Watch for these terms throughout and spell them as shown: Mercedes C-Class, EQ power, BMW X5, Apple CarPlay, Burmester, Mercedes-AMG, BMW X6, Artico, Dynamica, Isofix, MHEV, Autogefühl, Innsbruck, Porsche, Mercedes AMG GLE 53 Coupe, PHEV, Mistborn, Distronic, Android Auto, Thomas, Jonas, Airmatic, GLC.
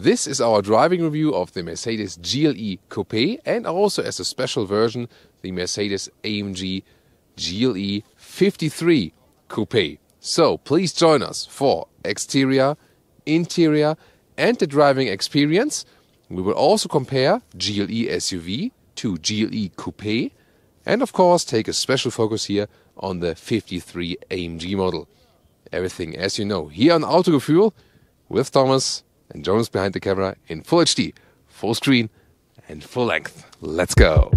This is our driving review of the Mercedes GLE Coupe and also, as a special version, the Mercedes AMG GLE 53 Coupe. So please join us for exterior, interior and the driving experience. We will also compare GLE SUV to GLE Coupe and of course take a special focus here on the 53 AMG model. Everything as you know here on Autogefühl with Thomas and Jonas behind the camera in full HD, full screen and full length. Let's go!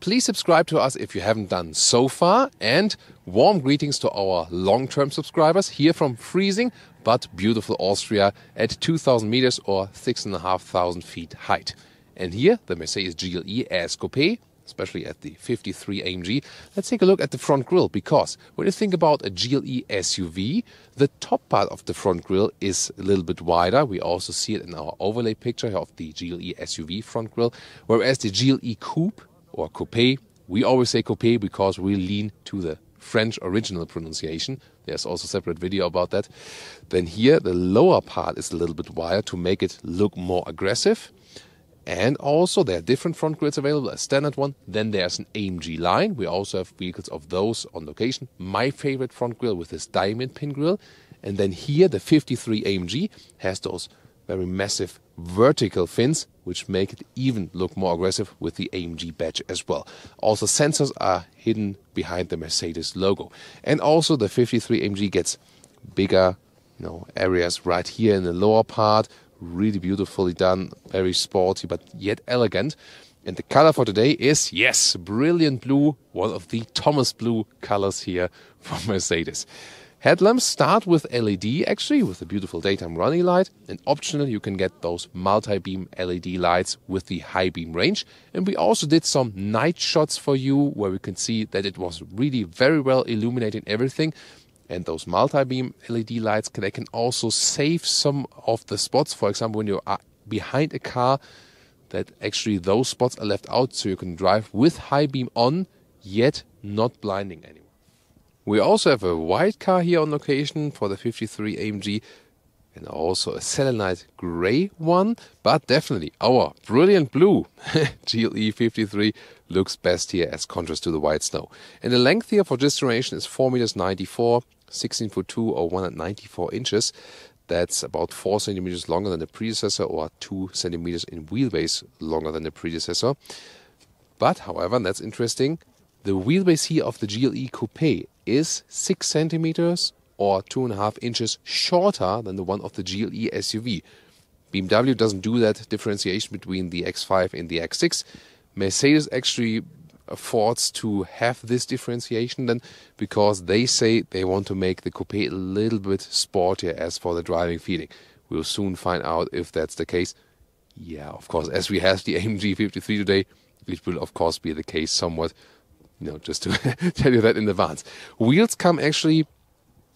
Please subscribe to us if you haven't done so far, and warm greetings to our long-term subscribers here from freezing but beautiful Austria at 2,000 meters or 6,500 feet height. And here the Mercedes GLE S Coupe, especially at the 53 AMG. Let's take a look at the front grille, because when you think about a GLE SUV, the top part of the front grille is a little bit wider. We also see it in our overlay picture of the GLE SUV front grille, whereas the GLE Coupe or Coupe, we always say Coupe because we lean to the French original pronunciation. There's also a separate video about that. Then here the lower part is a little bit wider to make it look more aggressive. And also there are different front grills available, a standard one. Then there's an AMG line. We also have vehicles of those on location. My favorite front grill with this diamond pin grill. And then here the 53 AMG has those very massive vertical fins, which make it even look more aggressive with the AMG badge as well. Also sensors are hidden behind the Mercedes logo. And also the 53 AMG gets bigger, you know, areas right here in the lower part. Really beautifully done, very sporty but yet elegant. And the color for today is, yes, brilliant blue, one of the Thomas blue colors here from Mercedes. Headlamps start with LED actually, with a beautiful daytime running light, and optional you can get those multi-beam LED lights with the high beam range. And we also did some night shots for you where we can see that it was really very well illuminating everything. And those multi-beam LED lights, they can also save some of the spots. For example, when you are behind a car, that actually those spots are left out so you can drive with high beam on, yet not blinding anyone. We also have a white car here on location for the 53 AMG and also a selenite grey one, but definitely our brilliant blue GLE 53 looks best here as contrast to the white snow. And the length here for this generation is 4.94 meters, 16'2" or 194 inches. That's about 4 centimeters longer than the predecessor or 2 centimeters in wheelbase longer than the predecessor. But however, and that's interesting, the wheelbase here of the GLE Coupe is 6 centimeters or 2.5 inches shorter than the one of the GLE SUV. BMW doesn't do that differentiation between the X5 and the X6. Mercedes actually affords to have this differentiation then, because they say they want to make the Coupe a little bit sportier as for the driving feeling. We'll soon find out if that's the case. Yeah, of course, as we have the AMG 53 today, it will of course be the case somewhat. No, just to tell you that in advance. Wheels come actually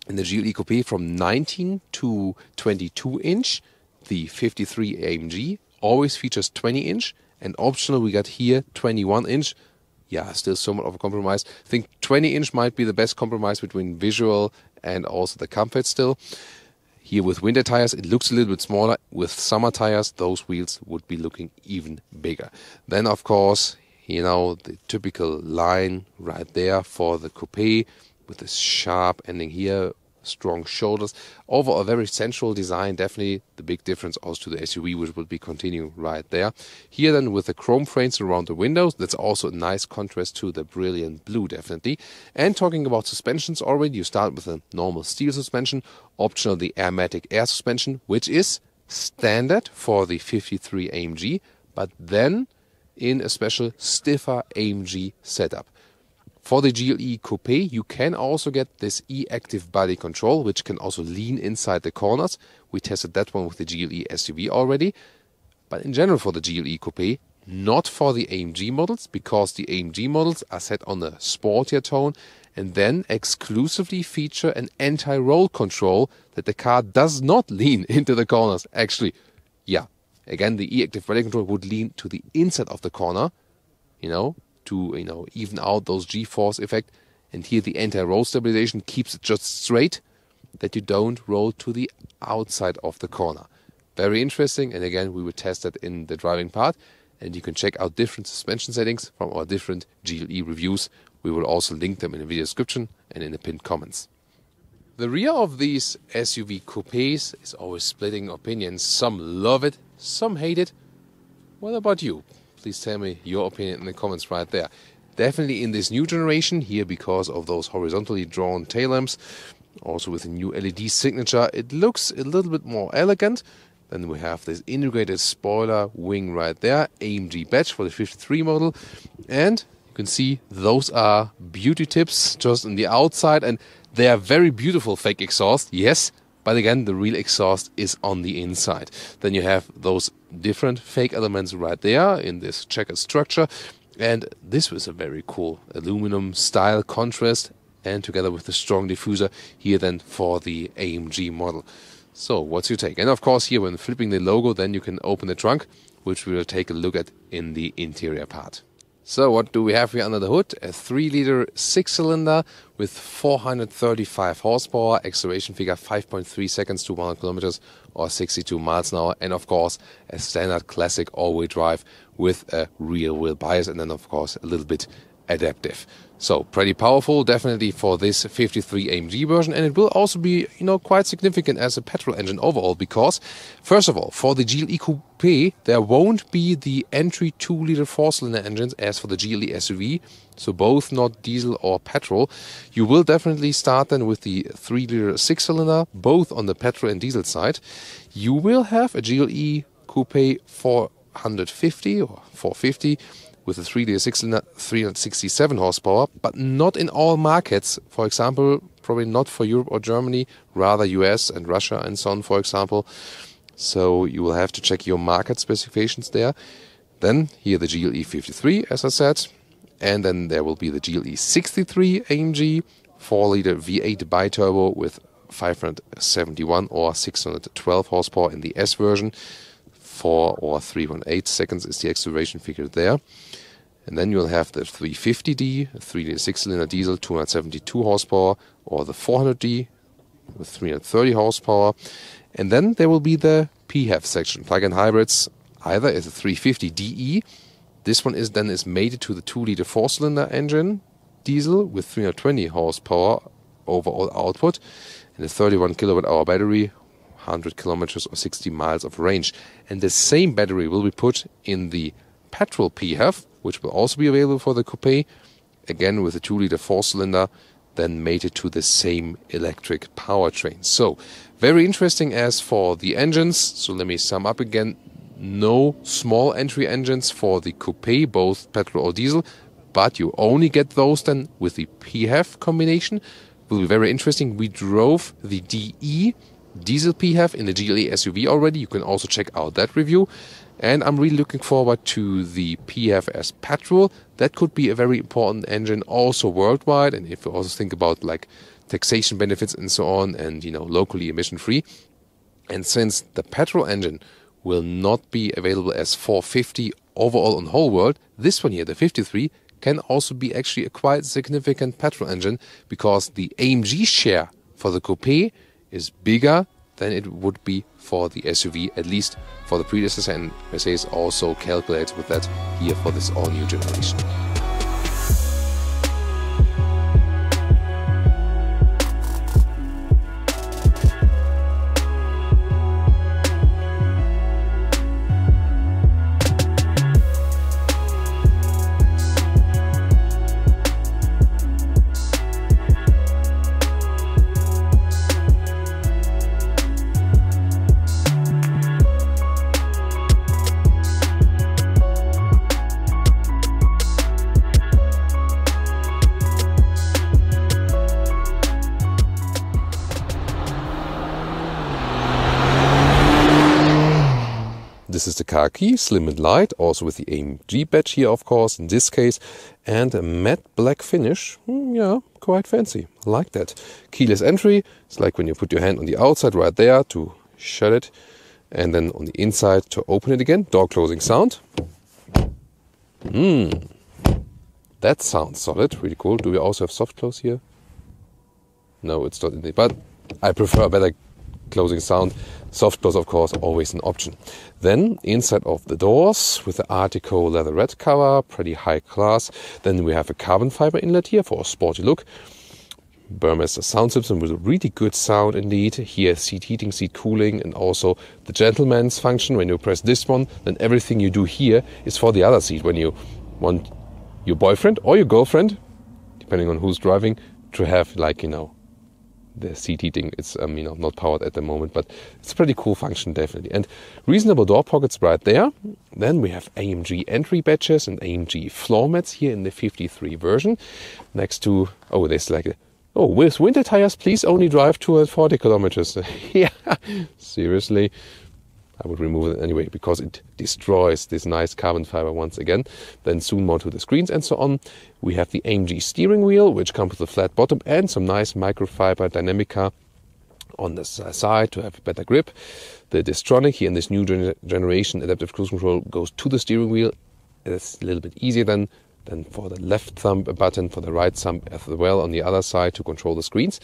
in the GLE Coupe from 19 to 22 inch. The 53 AMG always features 20 inch. And optional we got here 21 inch. Yeah, still somewhat of a compromise. I think 20 inch might be the best compromise between visual and also the comfort still. Here with winter tires, it looks a little bit smaller. With summer tires, those wheels would be looking even bigger. Then, of course, you know, the typical line right there for the Coupe with this sharp ending here, strong shoulders. Overall, a very sensual design, definitely the big difference also to the SUV, which would be continuing right there. Here then with the chrome frames around the windows, that's also a nice contrast to the brilliant blue, definitely. And talking about suspensions already, you start with a normal steel suspension, optional the airmatic air suspension, which is standard for the 53 AMG, but then in a special stiffer AMG setup. For the GLE Coupe, you can also get this E-Active body control, which can also lean inside the corners. We tested that one with the GLE SUV already. But in general for the GLE Coupe, not for the AMG models, because the AMG models are set on a sportier tone and then exclusively feature an anti-roll control that the car does not lean into the corners. Actually, yeah. Again, the E-Active body control would lean to the inside of the corner, to even out those G-force effect. And here the anti-roll stabilization keeps it just straight, that you don't roll to the outside of the corner. Very interesting. And again, we will test that in the driving part. And you can check out different suspension settings from our different GLE reviews. We will also link them in the video description and in the pinned comments. The rear of these SUV coupes is always splitting opinions. Some love it, some hate it. What about you? Please tell me your opinion in the comments right there. Definitely in this new generation, here because of those horizontally drawn tail lamps, also with a new LED signature, it looks a little bit more elegant. Then we have this integrated spoiler wing right there, AMG badge for the 53 model. And you can see those are beauty tips just on the outside, and they are very beautiful fake exhaust, yes. But again, the real exhaust is on the inside. Then you have those different fake elements right there in this checkered structure. And this was a very cool aluminum style contrast, and together with the strong diffuser here then for the AMG model. So what's your take? And of course here when flipping the logo, then you can open the trunk, which we will take a look at in the interior part. So what do we have here under the hood? A 3-liter 6-cylinder with 435 horsepower, acceleration figure 5.3 seconds to 100 kilometers or 62 miles an hour. And of course, a standard classic all-wheel drive with a rear-wheel bias, and then of course a little bit adaptive. So pretty powerful, definitely for this 53 AMG version, and it will also be, quite significant as a petrol engine overall, because first of all, for the GLE Coupe there won't be the entry 2-liter 4-cylinder engines as for the GLE SUV, so both not diesel or petrol. You will definitely start then with the 3-liter 6-cylinder, both on the petrol and diesel side. You will have a GLE Coupe 450 or 450 with a 3-liter 6-cylinder, 367 horsepower, but not in all markets. For example, probably not for Europe or Germany, rather US and Russia and so on, for example. So you will have to check your market specifications there. Then here the GLE 53, as I said. And then there will be the GLE 63 AMG, 4-liter V8 bi-turbo with 571 or 612 horsepower in the S version. 4 or 3.18 seconds is the acceleration figure there. And then you'll have the 350D, 3-liter 6-cylinder diesel, 272 horsepower, or the 400D with 330 horsepower. And then there will be the PHEV section, plug-in hybrids, either as a 350DE. This one is mated to the 2-liter 4-cylinder engine diesel with 320 horsepower overall output, and a 31 kilowatt-hour battery, 100 kilometers or 60 miles of range. And the same battery will be put in the petrol PHEV, which will also be available for the coupe, again with a 2-liter 4-cylinder, then mated to the same electric powertrain. So very interesting as for the engines. So let me sum up again. No small entry engines for the coupe, both petrol or diesel, but you only get those then with the PHEV combination. Will be very interesting. We drove the DE diesel PHEV in the GLE SUV already. You can also check out that review. And I'm really looking forward to the PHEV as petrol. That could be a very important engine also worldwide. And if you also think about like taxation benefits and so on, and locally emission free. And since the petrol engine will not be available as 450 overall on the whole world, this one here, the 53, can also be actually a quite significant petrol engine, because the AMG share for the coupe is bigger than it would be for the SUV, at least for the predecessor, and Mercedes also calculates with that here for this all-new generation. This is the car key, slim and light, also with the AMG badge here, of course, in this case. And a matte black finish, yeah, quite fancy, I like that. Keyless entry, it's like when you put your hand on the outside right there to shut it. And then on the inside to open it again, door closing sound. That sounds solid, really cool. Do we also have soft close here? No, it's not in it, but I prefer a better closing sound. Soft close, of course, always an option. Then inside of the doors with the Artico leather red cover, pretty high class. Then we have a carbon fiber inlet here for a sporty look. Burmester sound system with a really good sound indeed. Here seat heating, seat cooling, and also the gentleman's function. When you press this one, then everything you do here is for the other seat. When you want your boyfriend or your girlfriend, depending on who's driving, to have, like, you know, the seat heating, it's you know, not powered at the moment, but it's a pretty cool function, definitely. And reasonable door pockets right there. Then we have AMG entry badges and AMG floor mats here in the 53 version. Next to, oh, there's like a, oh, with winter tires, please only drive 240 kilometers. Yeah, seriously. I would remove it anyway because it destroys this nice carbon fiber once again. Then soon more to the screens and so on. We have the AMG steering wheel, which comes with a flat bottom and some nice microfiber Dynamica on the side to have a better grip. The Distronic here in this new generation adaptive cruise control goes to the steering wheel. It's a little bit easier than for the left thumb button, for the right thumb as well on the other side to control the screens.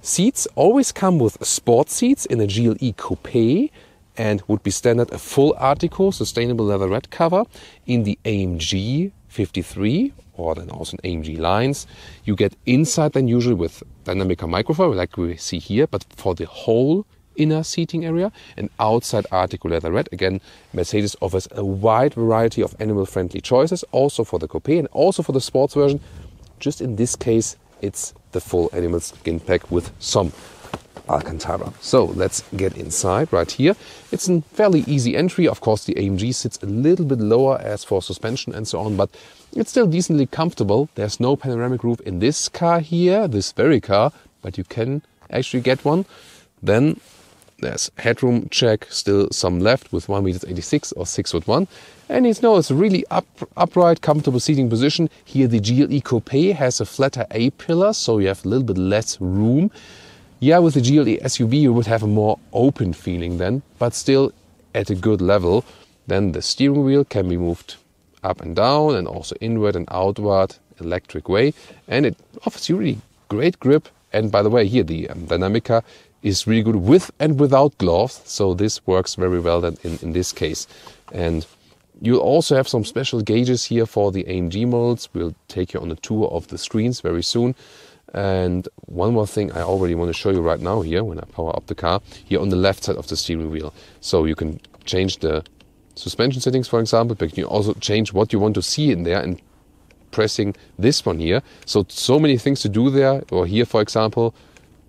Seats always come with sport seats in a GLE Coupe and would be standard a full Artico sustainable leather red cover. In the AMG 53 or then also in AMG lines, you get inside than usual with Dynamica microfiber like we see here, but for the whole inner seating area, and outside Artico leather red. Again, Mercedes offers a wide variety of animal-friendly choices, also for the coupe and also for the sports version. Just in this case, it's the full animal skin pack with some Alcantara. So let's get inside right here. It's a fairly easy entry. Of course, the AMG sits a little bit lower as for suspension and so on, but it's still decently comfortable. There's no panoramic roof in this car here, this very car, but you can actually get one. Then there's headroom check, still some left with 1.86 meters or 6'1". And it's, no, it's a really upright, comfortable seating position. Here the GLE Coupe has a flatter A-pillar, so you have a little bit less room. Yeah, with the GLE SUV you would have a more open feeling then, but still at a good level. Then the steering wheel can be moved up and down and also inward and outward electric way. And it offers you really great grip. And by the way, here the Dynamica is really good with and without gloves, so this works very well then in this case. And you'll also have some special gauges here for the AMG models. We'll take you on a tour of the screens very soon. And one more thing I already want to show you right now here when I power up the car, here on the left side of the steering wheel. So you can change the suspension settings, for example, but you can also change what you want to see in there and pressing this one here. So many things to do there, or here, for example,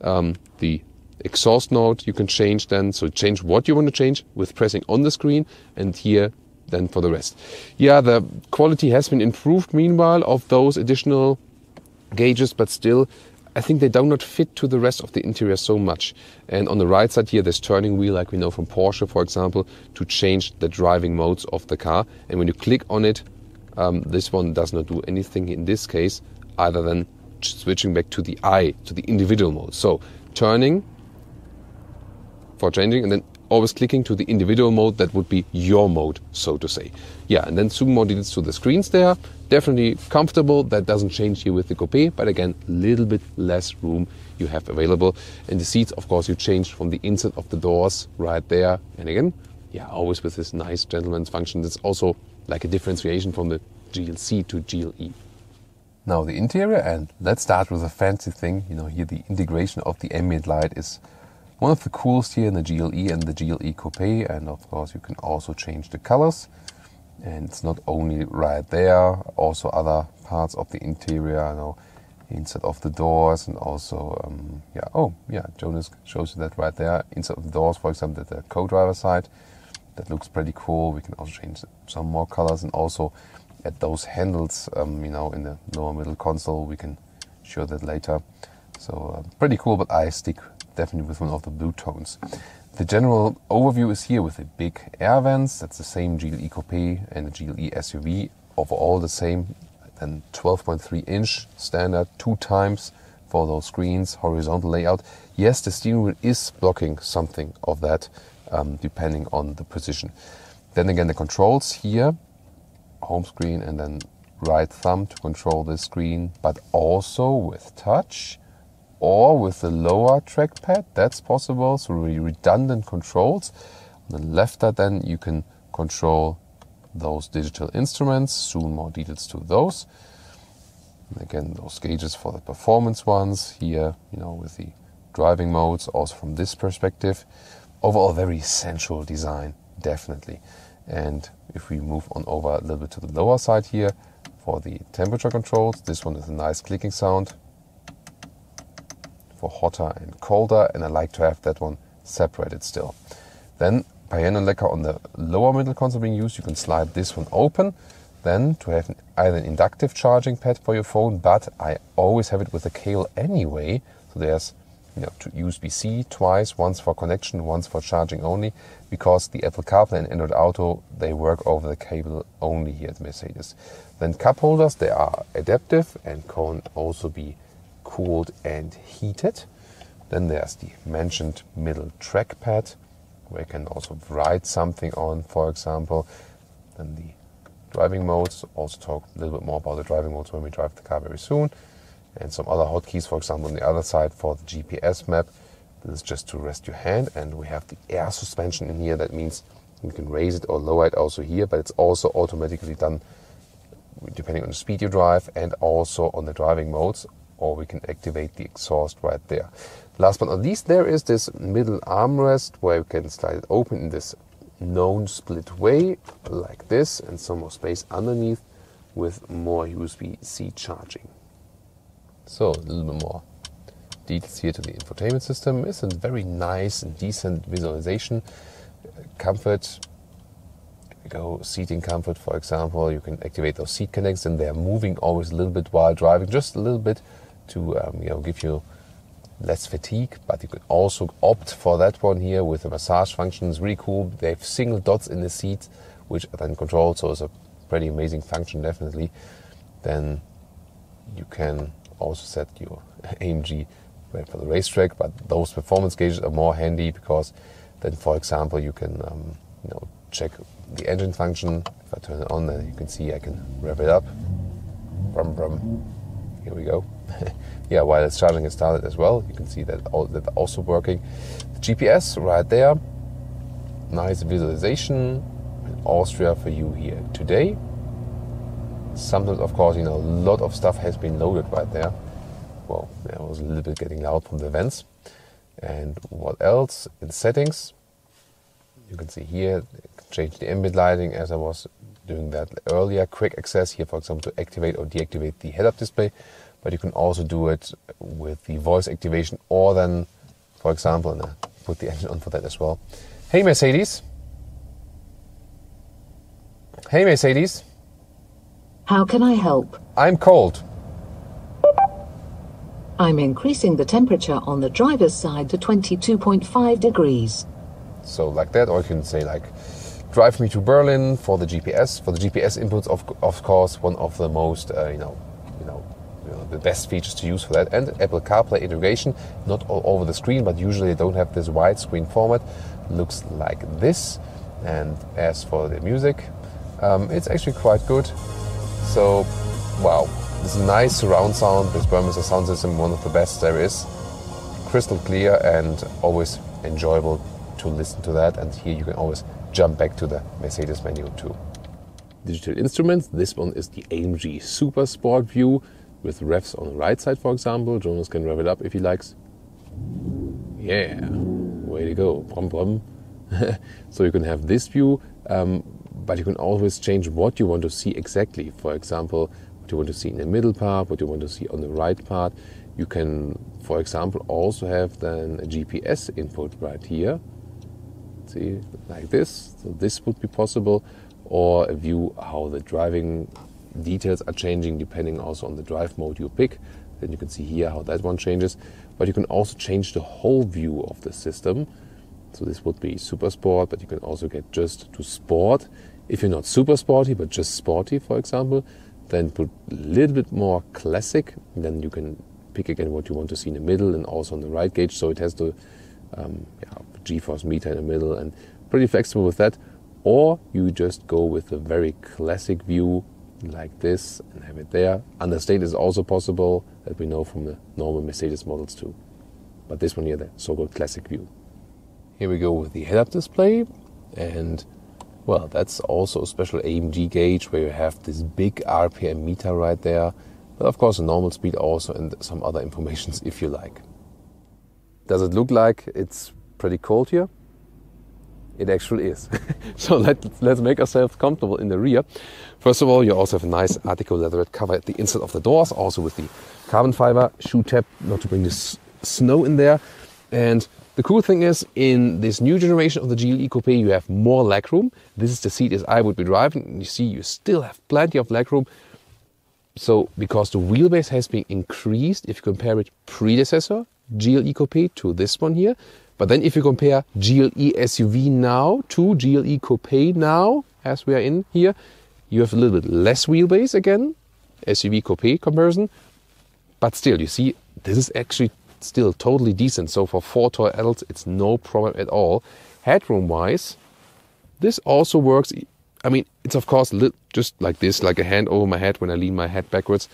the exhaust note you can change then, so change what you want to change with pressing on the screen, and here then for the rest. Yeah, the quality has been improved meanwhile of those additional gauges, but still I think they do not fit to the rest of the interior so much. And on the right side here, this turning wheel, like we know from Porsche, for example, to change the driving modes of the car. And when you click on it, this one does not do anything in this case other than switching back to the I, to the individual mode. So turning for changing, and then always clicking to the individual mode, that would be your mode, so to say. Yeah, and then some more details to the screens there. Definitely comfortable. That doesn't change here with the coupe, but again, a little bit less room you have available. And the seats, of course, you change from the inside of the doors right there. And again, yeah, always with this nice gentleman's function. That's also like a differentiation from the GLC to GLE. Now the interior, and let's start with a fancy thing. You know, here the integration of the ambient light is one of the coolest here in the GLE and the GLE Coupe, and of course you can also change the colors. And it's not only right there, also other parts of the interior, you know, inside of the doors, and also, yeah, oh yeah, Jonas shows you that right there, inside of the doors, for example, at the co-driver side. That looks pretty cool. We can also change some more colors, and also at those handles, you know, in the lower middle console, we can show that later. So pretty cool, but I stick definitely with one of the blue tones. The general overview is here with the big air vents. That's the same GLE Coupe and the GLE SUV, overall the same. Then 12.3 inch standard 2x for those screens, horizontal layout. Yes, the steering wheel is blocking something of that, depending on the position. Then again, the controls here, home screen and then right thumb to control the screen, but also with touch or with the lower trackpad, that's possible. So really redundant controls. On the left then you can control those digital instruments, soon more details to those. And again, those gauges for the performance ones here, you know, with the driving modes, also from this perspective. Overall, very sensual design, definitely. And if we move on over a little bit to the lower side here for the temperature controls, this one is a nice clicking sound for hotter and colder, and I like to have that one separated still. Then Cayenne lecker on the lower middle console being used, you can slide this one open, then to have either an inductive charging pad for your phone, but I always have it with a cable anyway, so there's, you know, USB-C twice, once for connection, once for charging only, because the Apple CarPlay and Android Auto, they work over the cable only here at Mercedes. Then cup holders, they are adaptive and can also be cooled and heated. Then there's the mentioned middle trackpad, where you can also write something on, for example. Then the driving modes, also talk a little bit more about the driving modes when we drive the car very soon. And some other hotkeys, for example, on the other side for the GPS map. This is just to rest your hand. And we have the air suspension in here. That means you can raise it or lower it also here, but it's also automatically done depending on the speed you drive and also on the driving modes, or we can activate the exhaust right there. Last but not least, there is this middle armrest where you can slide it open in this known split way, like this, and some more space underneath with more USB-C charging. So, a little bit more details here to the infotainment system. It's a very nice and decent visualization. Comfort, go seating comfort, for example. You can activate those seat connects, and they're moving always a little bit while driving, just a little bit to you know, give you less fatigue, but you can also opt for that one here with the massage function. It's really cool. They have single dots in the seats, which are then controlled, so it's a pretty amazing function, definitely. Then you can also set your AMG for the racetrack, but those performance gauges are more handy because then, for example, you can you know, check the engine function. If I turn it on, then you can see I can rev it up. Brum, brum. Here we go. Yeah, while it's charging and started as well, you can see that that also working. The GPS right there, nice visualization. In Austria for you here today. Sometimes, of course, you know, a lot of stuff has been loaded right there. Well, that was a little bit getting loud from the vents. And what else? In settings, you can see here, change the ambient lighting as I was doing that earlier. Quick access here, for example, to activate or deactivate the head-up display, but you can also do it with the voice activation, or then, for example, and I put the engine on for that as well. Hey Mercedes. Hey Mercedes. How can I help? I'm cold. I'm increasing the temperature on the driver's side to 22.5 degrees. So like that, or you can say like, drive me to Berlin for the GPS. For the GPS inputs, of course, one of the most, the best features to use for that. And Apple CarPlay integration, not all over the screen, but usually they don't have this wide screen format. Looks like this. And as for the music, it's actually quite good. So, wow, this is a nice surround sound. This Burmester sound system, one of the best there is. Crystal clear and always enjoyable to listen to that. And here you can always jump back to the Mercedes menu too. Digital instruments, this one is the AMG Super Sport View with revs on the right side, for example. Jonas can rev it up if he likes. Yeah, way to go, brum brum. So you can have this view, but you can always change what you want to see exactly. For example, what you want to see in the middle part, what you want to see on the right part. You can, for example, also have then a GPS input right here. See, like this, so this would be possible, or a view how the driving details are changing depending also on the drive mode you pick. Then you can see here how that one changes, but you can also change the whole view of the system. So this would be super sport, but you can also get just to sport. If you're not super sporty, but just sporty, for example, then put a little bit more classic. And then you can pick again what you want to see in the middle and also on the right gauge. So it has the G-force meter in the middle and pretty flexible with that. Or you just go with a very classic view like this and have it there. Understate is also possible, that we know from the normal Mercedes models too. But this one here, the so-called classic view. Here we go with the head-up display, and well, that's also a special AMG gauge where you have this big RPM meter right there, but of course the normal speed also and some other informations if you like. Does it look like it's pretty cold here? It actually is. So let's make ourselves comfortable in the rear. First of all, you also have a nice Artico leatherette cover at the inside of the doors, also with the carbon fiber shoe tab, not to bring this snow in there. And the cool thing is, in this new generation of the GLE Coupe, you have more legroom. This is the seat as I would be driving, and you see you still have plenty of legroom. So, because the wheelbase has been increased, if you compare it predecessor GLE Coupe to this one here, but then if you compare GLE SUV now to GLE Coupe now, as we are in here, you have a little bit less wheelbase again, SUV Coupe comparison, but still, you see, this is actually still totally decent. So for 4-tall adults, it's no problem at all. Headroom wise, this also works. I mean, it's of course just like this, like a hand over my head when I lean my head backwards.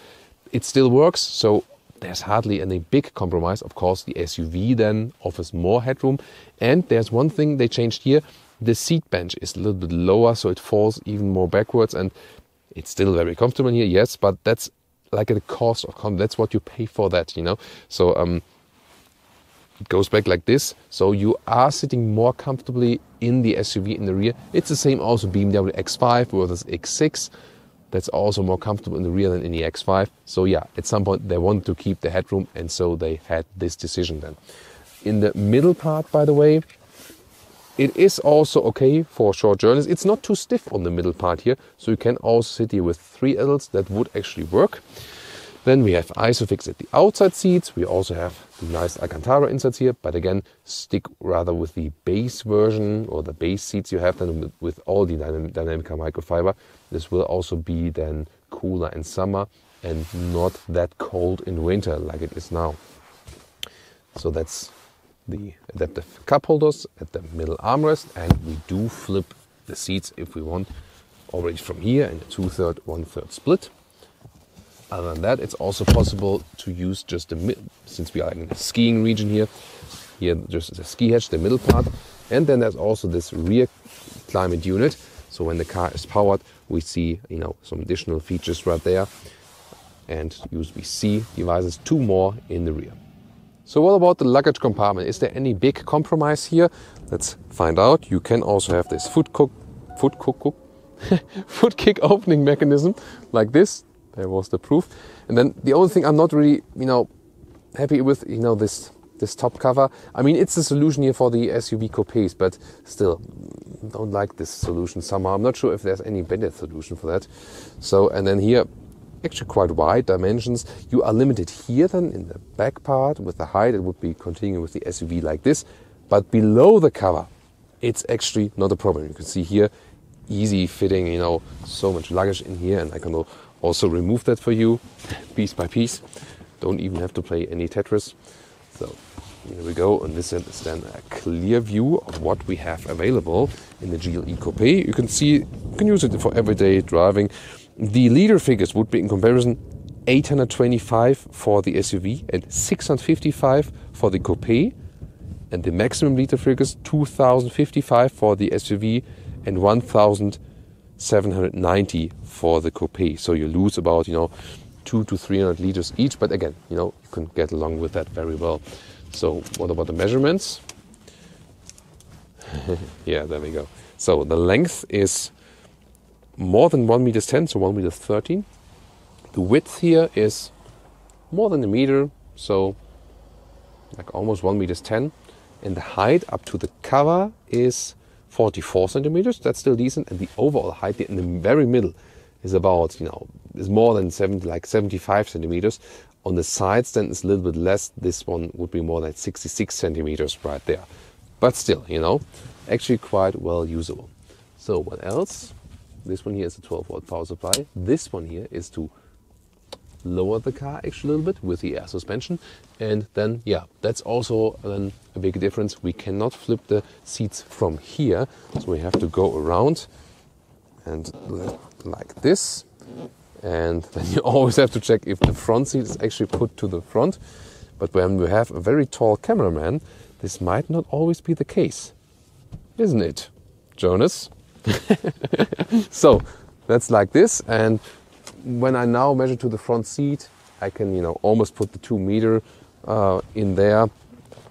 It still works, so there's hardly any big compromise. Of course, the SUV then offers more headroom. And there's one thing they changed here. The seat bench is a little bit lower, so it falls even more backwards. And it's still very comfortable here, yes, but that's like at the cost of comfort. That's what you pay for that, you know. So it goes back like this. So you are sitting more comfortably in the SUV in the rear. It's the same also BMW X5 versus X6. That's also more comfortable in the rear than in the X5. So yeah, at some point they want to keep the headroom, and so they had this decision then. In the middle part, by the way, it is also okay for short journeys. It's not too stiff on the middle part here, so you can also sit here with 3 adults. That would actually work. Then we have Isofix at the outside seats. We also have the nice Alcantara inserts here, but again, stick rather with the base version or the base seats you have then with all the Dynamica microfiber. This will also be then cooler in summer and not that cold in winter like it is now. So that's the adaptive cup holders at the middle armrest, and we do flip the seats if we want already from here in a 2/3, 1/3 split. Other than that, it's also possible to use just the middle, since we are in a skiing region here. Here, just the ski hatch, the middle part. And then there's also this rear climate unit. So when the car is powered, we see, you know, some additional features right there. And USB-C devices, 2 more in the rear. So what about the luggage compartment? Is there any big compromise here? Let's find out. You can also have this foot kick opening mechanism like this. There was the proof. And then the only thing I'm not really, you know, happy with, you know, this top cover. I mean, it's a solution here for the SUV coupes, but still, don't like this solution somehow. I'm not sure if there's any better solution for that. So, and then here, actually quite wide dimensions. You are limited here then in the back part with the height. It would be continuing with the SUV like this. But below the cover, it's actually not a problem. You can see here, easy fitting, you know, so much luggage in here, and I can also remove that for you, piece by piece. Don't even have to play any Tetris. So here we go, and this is then a clear view of what we have available in the GLE Coupe. You can see, you can use it for everyday driving. The liter figures would be in comparison 825 for the SUV and 655 for the Coupe. And the maximum liter figures 2055 for the SUV and 1790 for the Coupe. So you lose about, you know, 200 to 300 liters each, but again, you know, you can get along with that very well. So what about the measurements? Yeah, there we go. So the length is more than 1.10 meters, so 1.13 meters. The width here is more than a meter, so like almost 1.10 meters. And the height up to the cover is 44 centimeters. That's still decent. And the overall height in the very middle is about, you know, is more than 75 centimeters. On the sides then it's a little bit less. This one would be more like 66 centimeters right there. But still, you know, actually quite well usable. So what else? This one here is a 12-volt power supply. This one here is to lower the car actually a little bit with the air suspension. And then, yeah, that's also a big difference. We cannot flip the seats from here. So we have to go around and like this. And then you always have to check if the front seat is actually put to the front. But when we have a very tall cameraman, this might not always be the case, isn't it, Jonas? So that's like this. And when I now measure to the front seat, I can, you know, almost put the 2 meter in there.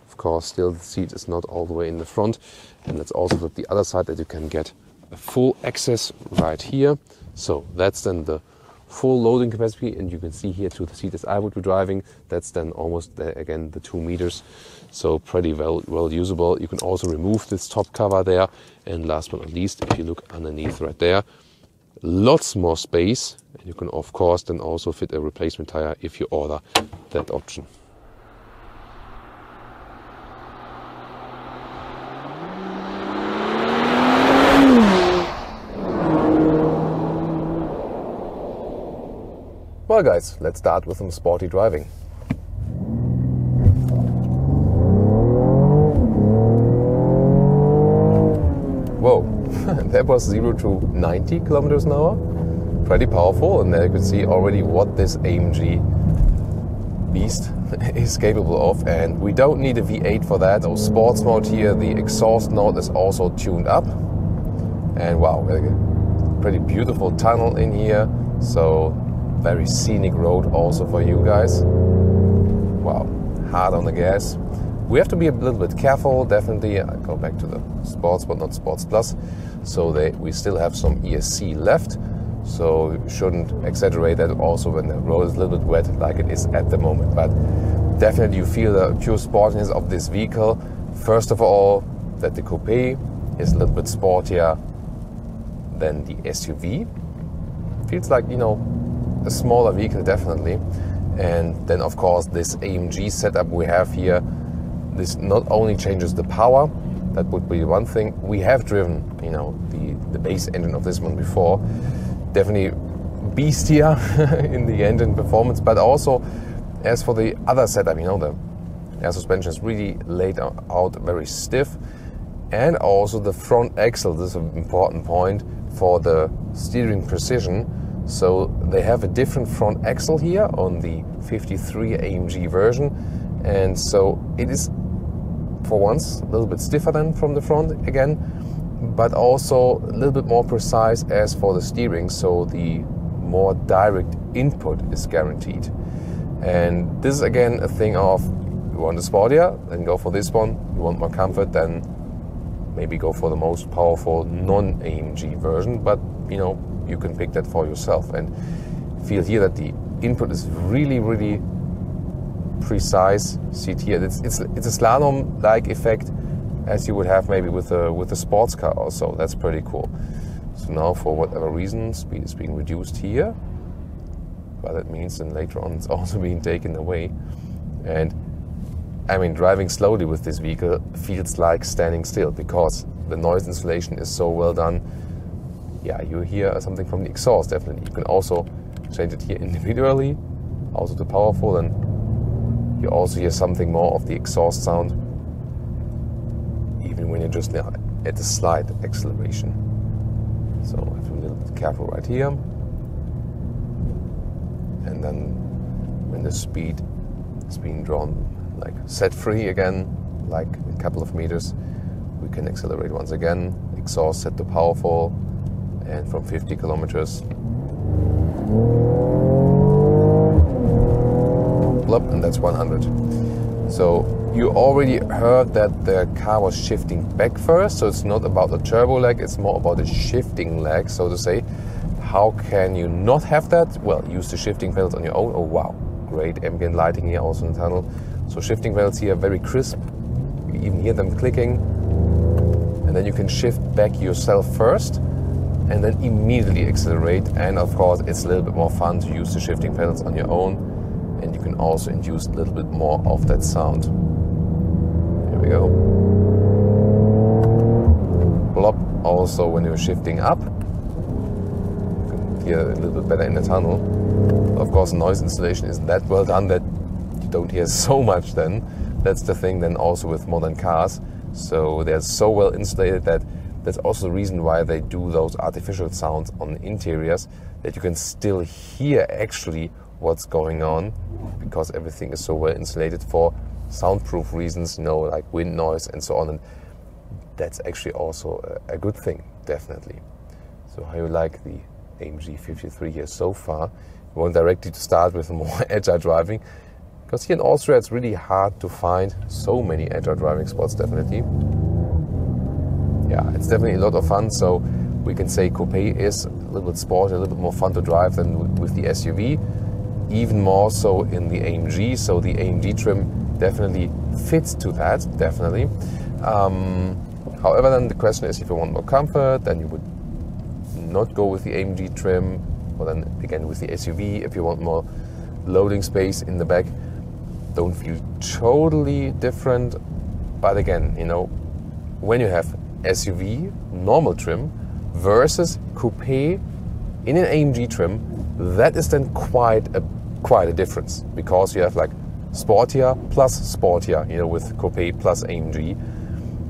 Of course, still the seat is not all the way in the front. And that's also with the other side that you can get a full access right here. So that's then the full loading capacity, and you can see here to the seat as I would be driving, that's then almost again the 2 meters. So pretty well usable. You can also remove this top cover there, and last but not least, if you look underneath right there, lots more space, and you can of course then also fit a replacement tire if you order that option. Well guys, let's start with some sporty driving. Whoa, that was 0 to 90 kilometers an hour. Pretty powerful, and there you can see already what this AMG beast is capable of. And we don't need a V8 for that. Or sports mode here, the exhaust note is also tuned up. And wow, pretty beautiful tunnel in here. So very scenic road also for you guys. Wow, hard on the gas. We have to be a little bit careful, definitely. I go back to the sports, but not sports plus. So we still have some ESC left. So you shouldn't exaggerate that also when the road is a little bit wet like it is at the moment. But definitely you feel the pure sportiness of this vehicle. First of all, that the coupe is a little bit sportier than the SUV. Feels like, you know, a smaller vehicle, definitely. And then of course this AMG setup we have here, this not only changes the power, that would be one thing. We have driven, you know, the base engine of this one before, definitely beastier in the engine performance. But also as for the other setup, you know, the air suspension is really laid out very stiff, and also the front axle, this is an important point for the steering precision. So they have a different front axle here on the 53 AMG version, and so it is for once a little bit stiffer than from the front again, but also a little bit more precise as for the steering, so the more direct input is guaranteed. And this is again a thing of, you want a sportier, then go for this one. You want more comfort, then maybe go for the most powerful non-AMG version. But you know, you can pick that for yourself, and feel here that the input is really precise. See it here, it's a slalom-like effect as you would have maybe with a sports car also. That's pretty cool. So now for whatever reason, speed is being reduced here, but that means then later on it's also being taken away. And I mean, driving slowly with this vehicle feels like standing still because the noise insulation is so well done. Yeah, you hear something from the exhaust, definitely. You can also change it here individually, also to powerful, and you also hear something more of the exhaust sound, even when you're just now at the slight acceleration. So I have to be a little bit careful right here. And then when the speed is being drawn, like set free again, like a couple of meters, we can accelerate once again. Exhaust set to powerful. And from 50 kilometers, blop, and that's 100. So you already heard that the car was shifting back first. So it's not about the turbo lag, it's more about the shifting lag, so to say. How can you not have that? Well, use the shifting pedals on your own. Oh wow, great ambient lighting here also in the tunnel. So shifting pedals here, very crisp. You even hear them clicking. And then you can shift back yourself first, and then immediately accelerate. And of course, it's a little bit more fun to use the shifting pedals on your own, and you can also induce a little bit more of that sound. Here we go. stop also when you're shifting up. You can hear a little bit better in the tunnel. Of course, noise installation isn't that well done that you don't hear so much then. That's the thing then also with modern cars. So they're so well insulated that that's also the reason why they do those artificial sounds on the interiors, that you can still hear actually what's going on, because everything is so well insulated for soundproof reasons, you know, like wind noise and so on. And that's actually also a good thing, definitely. So how you like the AMG 53 here so far? We want directly to start with more agile driving, because here in Austria it's really hard to find so many agile driving spots, definitely. Yeah, it's definitely a lot of fun, so we can say coupe is a little bit sporty, a little bit more fun to drive than with the SUV, even more so in the AMG. So the AMG trim definitely fits to that, definitely. However, then the question is, if you want more comfort, then you would not go with the AMG trim, or then again with the SUV. If you want more loading space in the back, don't feel totally different. But again, you know, when you have SUV normal trim versus coupe in an AMG trim, that is then quite a difference, because you have like sportier plus sportier, you know, with coupe plus AMG.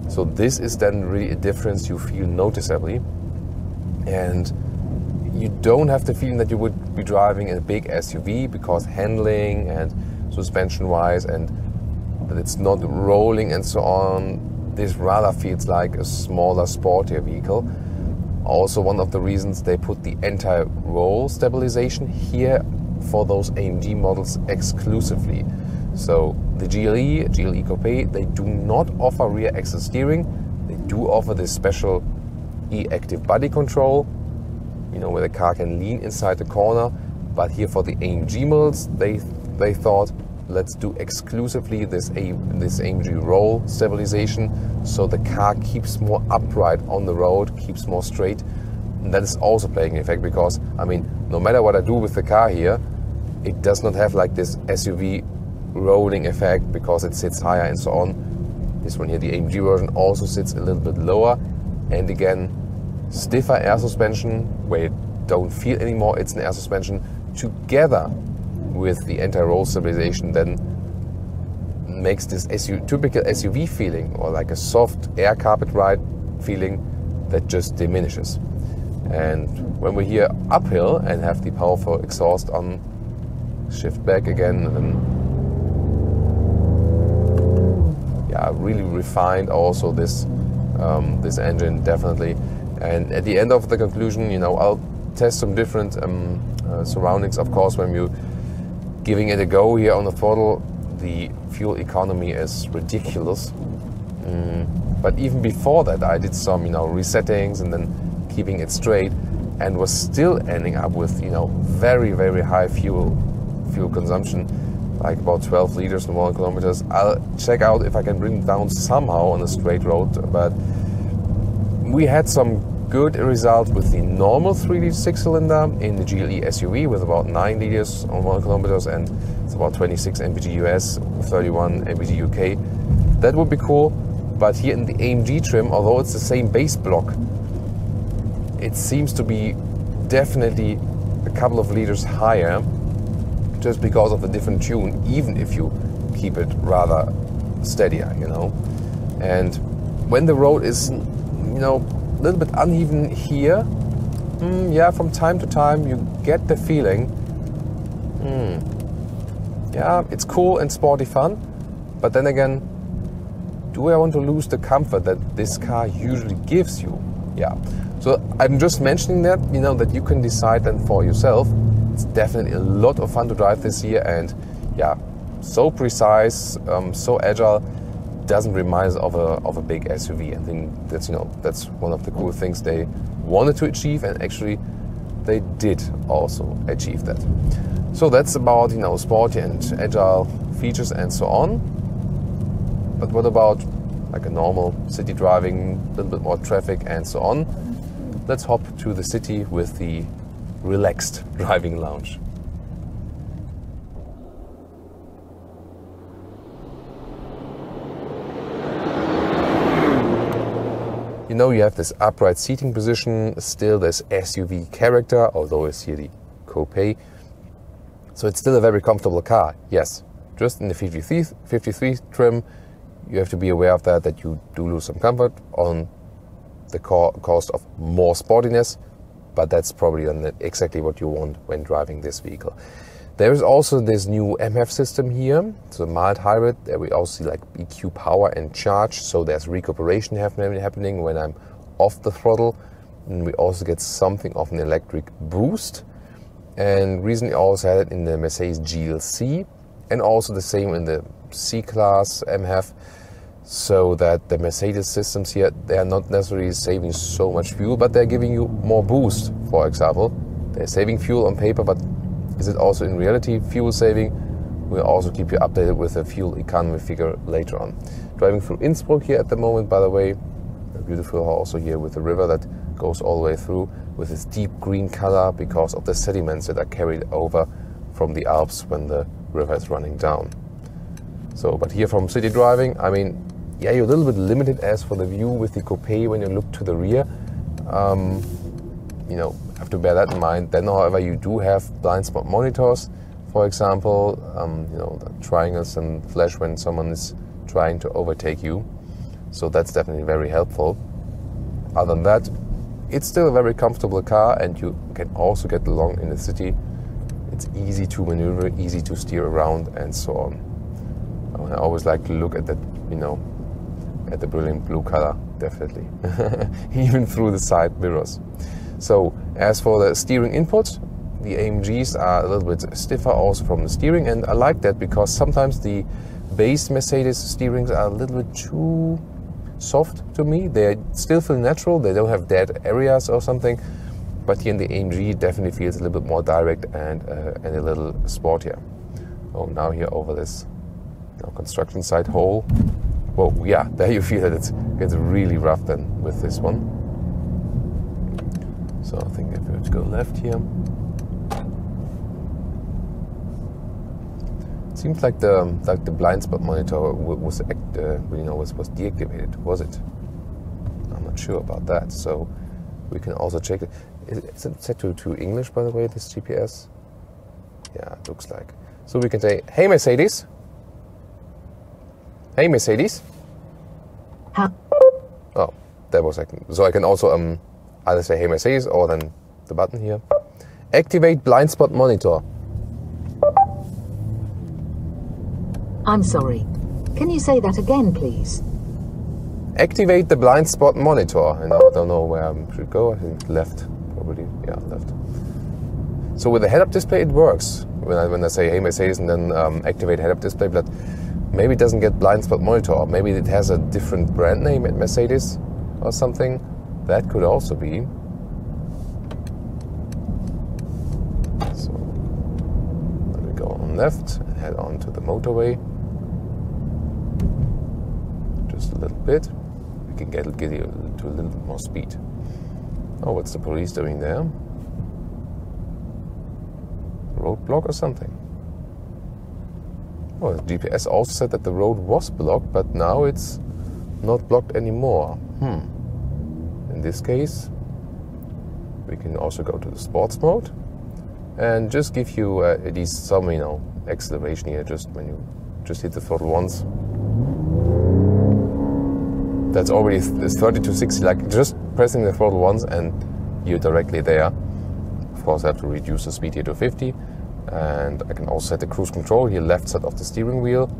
So this is then really a difference you feel noticeably, and you don't have the feeling that you would be driving a big SUV, because handling and suspension wise, and that it's not rolling and so on, this rather feels like a smaller, sportier vehicle. Also, one of the reasons they put the anti-roll stabilization here for those AMG models exclusively. So the GLE, GLE Coupe, they do not offer rear axle steering. They do offer this special E-active body control, you know, where the car can lean inside the corner. But here for the AMG models, they thought, let's do exclusively this AMG roll stabilization, so the car keeps more upright on the road, keeps more straight. And that is also playing an effect, because, I mean, no matter what I do with the car here, it does not have like this SUV rolling effect, because it sits higher and so on. This one here, the AMG version, also sits a little bit lower. And again, stiffer air suspension, where you don't feel anymore it's an air suspension, together with the anti-roll stabilization, then makes this typical SUV feeling, or like a soft air carpet ride feeling, that just diminishes. And when we're here uphill and have the powerful exhaust on, shift back again, and yeah, really refined also this this engine, definitely. And at the end of the conclusion, you know, I'll test some different surroundings, of course, when you giving it a go here on the throttle. The fuel economy is ridiculous. But even before that, I did some, you know, resettings and then keeping it straight, and was still ending up with, you know, very, very high fuel consumption, like about 12 liters in 1 kilometer. I'll check out if I can bring it down somehow on a straight road. But we had some good result with the normal 3-liter 6-cylinder in the GLE SUV, with about 9 liters on 1 kilometer, and it's about 26 mpg US, 31 mpg UK. That would be cool. But here in the AMG trim, although it's the same base block, it seems to be definitely a couple of liters higher, just because of the different tune, even if you keep it rather steadier, you know. And when the road is, you know, a little bit uneven here, yeah, from time to time you get the feeling, yeah, it's cool and sporty fun, but then again, do I want to lose the comfort that this car usually gives you? Yeah, so I'm just mentioning that, you know, that you can decide then for yourself. It's definitely a lot of fun to drive this year, and yeah, so precise, so agile. Doesn't remind us of a big SUV. I think that's, you know, that's one of the cool things they wanted to achieve, and actually they did also achieve that. So that's about, you know, sporty and agile features and so on. But what about like a normal city driving, a little bit more traffic and so on? Let's hop to the city with the relaxed driving lounge. You know, you have this upright seating position, still this SUV character, although it's here the coupe. So it's still a very comfortable car, yes. Just in the 53 trim, you have to be aware of that you do lose some comfort on the cost of more sportiness, but that's probably not exactly what you want when driving this vehicle. There is also this new MHEV system here, so mild hybrid. There we also see like EQ power and charge, so there's recuperation happening when I'm off the throttle, and we also get something of an electric boost. And recently also had it in the Mercedes GLC, and also the same in the C-Class MHEV, so that the Mercedes systems here, they are not necessarily saving so much fuel, but they're giving you more boost, for example. They're saving fuel on paper, but is it also in reality fuel saving? We'll also keep you updated with the fuel economy figure later on. Driving through Innsbruck here at the moment, by the way. Beautiful also here with the river that goes all the way through with this deep green color because of the sediments that are carried over from the Alps when the river is running down. So, but here from city driving, I mean, yeah, you're a little bit limited as for the view with the coupe when you look to the rear. You know, have to bear that in mind. Then, however, you do have blind spot monitors, for example, you know, the triangles and flash when someone is trying to overtake you. So that's definitely very helpful. Other than that, it's still a very comfortable car, and you can also get along in the city. It's easy to maneuver, easy to steer around, and so on. I always like to look at that, you know, at the brilliant blue color, definitely, even through the side mirrors. So as for the steering input, the AMGs are a little bit stiffer also from the steering, and I like that because sometimes the base Mercedes steerings are a little bit too soft to me. They still feel natural, they don't have dead areas or something, but here in the AMG it definitely feels a little bit more direct and a little sportier. Oh, now here over this construction site hole. Whoa, yeah, there you feel that it gets really rough then with this one. So I think if we have to go left here. It seems like the blind spot monitor was was deactivated, was it? I'm not sure about that. So we can also check it. Is it set to English, by the way, this GPS? Yeah, it looks like. So we can say, "Hey Mercedes. Hey Mercedes." Huh? Oh, that was like, so I can also either say, "Hey Mercedes," or then the button here. Activate blind spot monitor. I'm sorry. Can you say that again, please? Activate the blind spot monitor. And I don't know where I should go. I think left, probably. Yeah, left. So with the head-up display, it works. When I say, "Hey Mercedes," and then activate head-up display, but maybe it doesn't get blind spot monitor. Or maybe it has a different brand name at Mercedes or something. That could also be. So let me go on left and head on to the motorway. Just a little bit. We can get you to a little bit more speed. Oh, what's the police doing there? Roadblock or something? Well, the GPS also said that the road was blocked, but now it's not blocked anymore. Hmm. In this case, we can also go to the sports mode and just give you at least some, you know, acceleration here. Just when you just hit the throttle once, that's already 30 to 60. Like just pressing the throttle once, and you're directly there. Of course, I have to reduce the speed here to 50, and I can also set the cruise control here, left side of the steering wheel.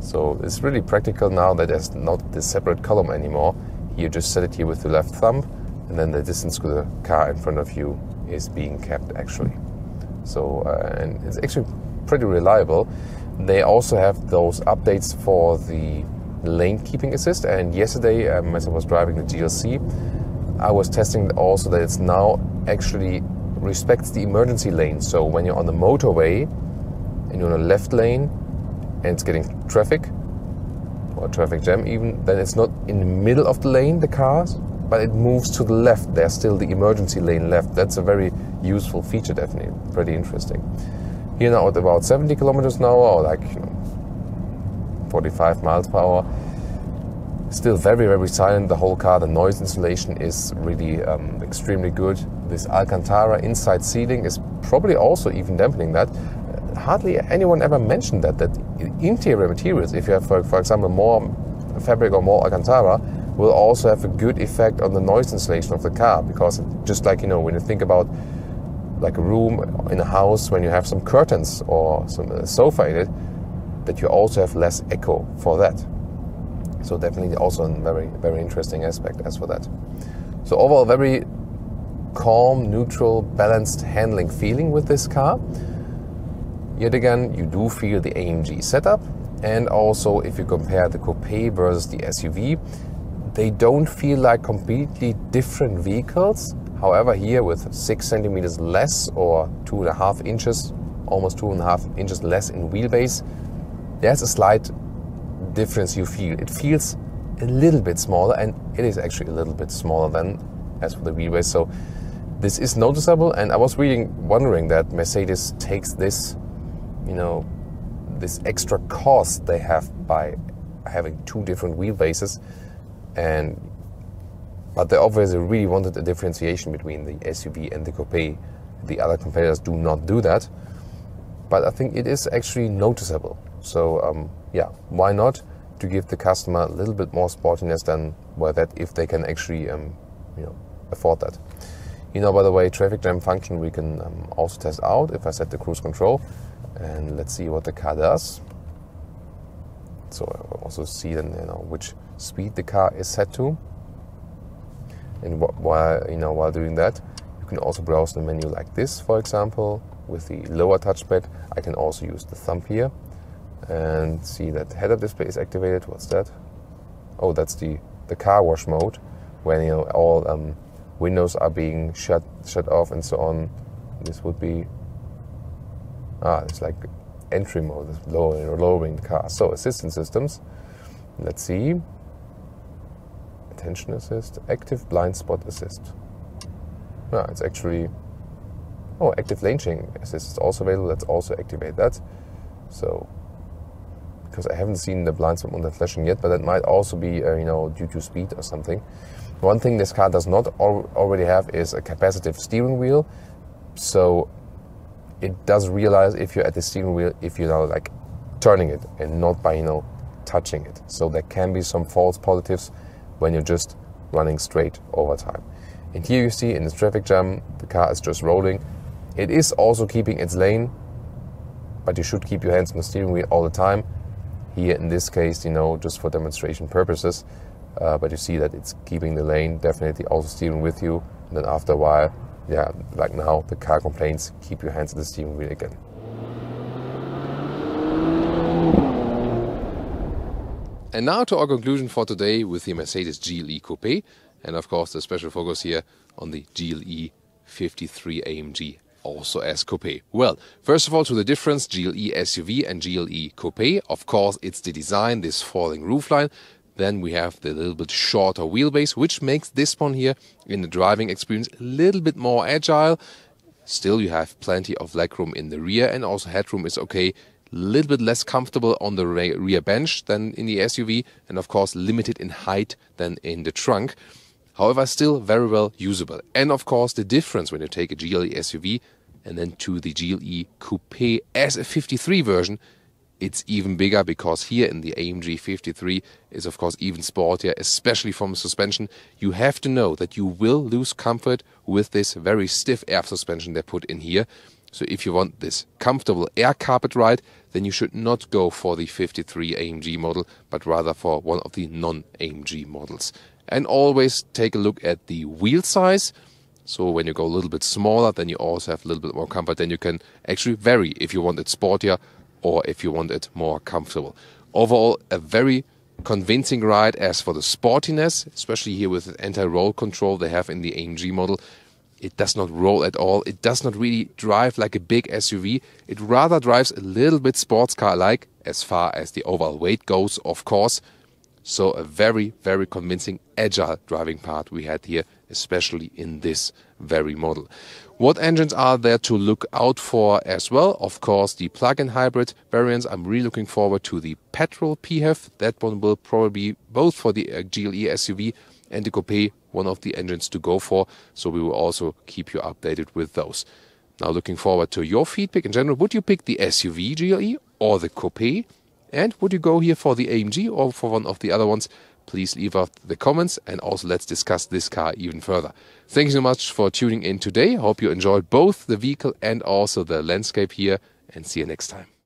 So it's really practical now that there's not this separate column anymore. You just set it here with the left thumb, and then the distance to the car in front of you is being kept actually. So, and it's actually pretty reliable. They also have those updates for the lane keeping assist. And yesterday, as I was driving the GLC, I was testing also that it's now actually respects the emergency lane. So when you're on the motorway and you're on a left lane and it's getting traffic, or traffic jam even, then it's not in the middle of the lane, the cars, but it moves to the left. There's still the emergency lane left. That's a very useful feature, definitely. Pretty interesting. Here now at about 70 kilometers an hour, or like 45 miles per hour, Still very, very silent, the whole car. The noise insulation is really extremely good. This Alcantara inside seating is probably also even dampening that. Hardly anyone ever mentioned that interior materials, if you have, for example, more fabric or more Alcantara, will also have a good effect on the noise insulation of the car, because just like, you know, when you think about like a room in a house, when you have some curtains or some sofa in it, that you also have less echo for that. So definitely also a very, very interesting aspect as for that. So overall, very calm, neutral, balanced handling feeling with this car. Yet again, you do feel the AMG setup, and also if you compare the coupe versus the SUV, they don't feel like completely different vehicles. However, here with 6 centimeters less, or 2.5 inches, almost 2.5 inches less in wheelbase, there's a slight difference you feel. It feels a little bit smaller, and it is actually a little bit smaller than as for the wheelbase. So this is noticeable, and I was really wondering that Mercedes takes this, you know, this extra cost they have by having two different wheelbases, but they obviously really wanted a differentiation between the SUV and the coupe. The other competitors do not do that, but I think it is actually noticeable. So yeah, why not to give the customer a little bit more sportiness than that, if they can actually you know, afford that. You know, by the way, traffic jam function we can also test out if I set the cruise control, and let's see what the car does. So I also see then, you know, which speed the car is set to, and while doing that, you can also browse the menu like this, for example, with the lower touchpad. I can also use the thumb here. And see that head-up display is activated. What's that? Oh, that's the car wash mode, where, you know, all windows are being shut off and so on. This would be it's like entry mode, lowering the car. So assistant systems. Let's see. Attention assist, active blind spot assist. No, it's actually active lane changing assist is also available. Let's also activate that. So, because I haven't seen the blind spot flashing yet, but that might also be you know, due to speed or something. One thing this car does not already have is a capacitive steering wheel, so it does realize if you're at the steering wheel, if you're now like turning it and not by, you know, touching it. So there can be some false positives when you're just running straight over time. And here you see in the traffic jam, the car is just rolling. It is also keeping its lane, but you should keep your hands on the steering wheel all the time. Here in this case, you know, just for demonstration purposes, but you see that it's keeping the lane, definitely also steering with you. And then after a while, yeah, like now, the car complains, keep your hands on the steering wheel again. And now to our conclusion for today with the Mercedes GLE Coupe, and of course the special focus here on the GLE 53 AMG. Also as coupe. Well, first of all, to the difference GLE SUV and GLE coupe, of course it's the design, this falling roofline. Then we have the little bit shorter wheelbase, which makes this one here in the driving experience a little bit more agile. Still, you have plenty of legroom in the rear, and also headroom is okay. A little bit less comfortable on the rear bench than in the SUV, and of course limited in height than in the trunk. However, still very well usable. And of course the difference when you take a GLE SUV and then to the GLE Coupe as a 53 version, it's even bigger, because here in the AMG 53 is of course even sportier, especially from suspension. You have to know that you will lose comfort with this very stiff air suspension they put in here. So if you want this comfortable air carpet ride, then you should not go for the 53 AMG model, but rather for one of the non-AMG models. And always take a look at the wheel size. So when you go a little bit smaller, then you also have a little bit more comfort. Then you can actually vary if you want it sportier or if you want it more comfortable. Overall, a very convincing ride as for the sportiness, especially here with the anti-roll control they have in the AMG model. It does not roll at all. It does not really drive like a big SUV. It rather drives a little bit sports car-like as far as the overall weight goes, of course. So a very, very convincing, agile driving part we had here especially in this very model. What engines are there to look out for as well? Of course, the plug-in hybrid variants. I'm really looking forward to the petrol PHEV. That one will probably be both for the GLE SUV and the Coupe, one of the engines to go for. So we will also keep you updated with those. Now looking forward to your feedback in general. Would you pick the SUV GLE or the Coupe? And would you go here for the AMG or for one of the other ones? Please leave out the comments, and also let's discuss this car even further. Thank you so much for tuning in today. Hope you enjoyed both the vehicle and also the landscape here, and see you next time.